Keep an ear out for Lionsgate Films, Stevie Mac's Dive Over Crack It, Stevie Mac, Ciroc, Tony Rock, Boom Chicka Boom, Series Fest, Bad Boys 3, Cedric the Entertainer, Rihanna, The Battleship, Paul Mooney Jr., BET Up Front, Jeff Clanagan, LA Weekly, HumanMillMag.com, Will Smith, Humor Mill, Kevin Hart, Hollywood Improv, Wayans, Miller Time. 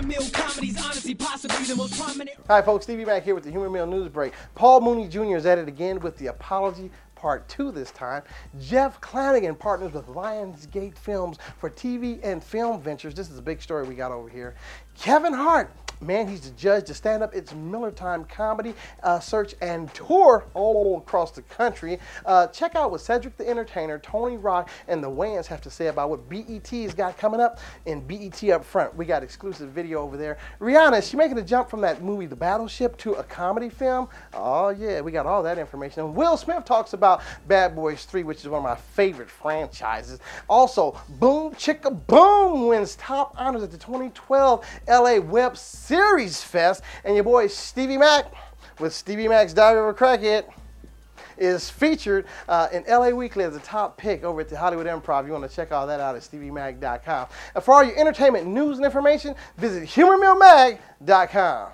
Human Mill comedies, honestly, possibly the most prominent. Hi, folks. Stevie Mac here with the Human Mill News Break. Paul Mooney Jr. is at it again with the apology. Part 2 this time. Jeff Clanagan partners with Lionsgate Films for TV and film ventures. This is a big story we got over here. Kevin Hart, man, he's the judge to stand up. It's Miller Time comedy search and tour all across the country. Check out what Cedric the Entertainer, Tony Rock, and the Wayans have to say about what BET's got coming up in BET Up Front. We got exclusive video over there. Rihanna, is she making a jump from that movie The Battleship to a comedy film? Oh yeah, we got all that information. And Will Smith talks about Bad Boys 3, which is one of my favorite franchises. Also, Boom Chicka Boom wins top honors at the 2012 LA Web Series Fest, and your boy Stevie Mac with Stevie Mac's Dive Over Crack It is featured in LA Weekly as a top pick over at the Hollywood Improv. You want to check all that out at StevieMag.com. And for all your entertainment news and information, visit HumanMillMag.com.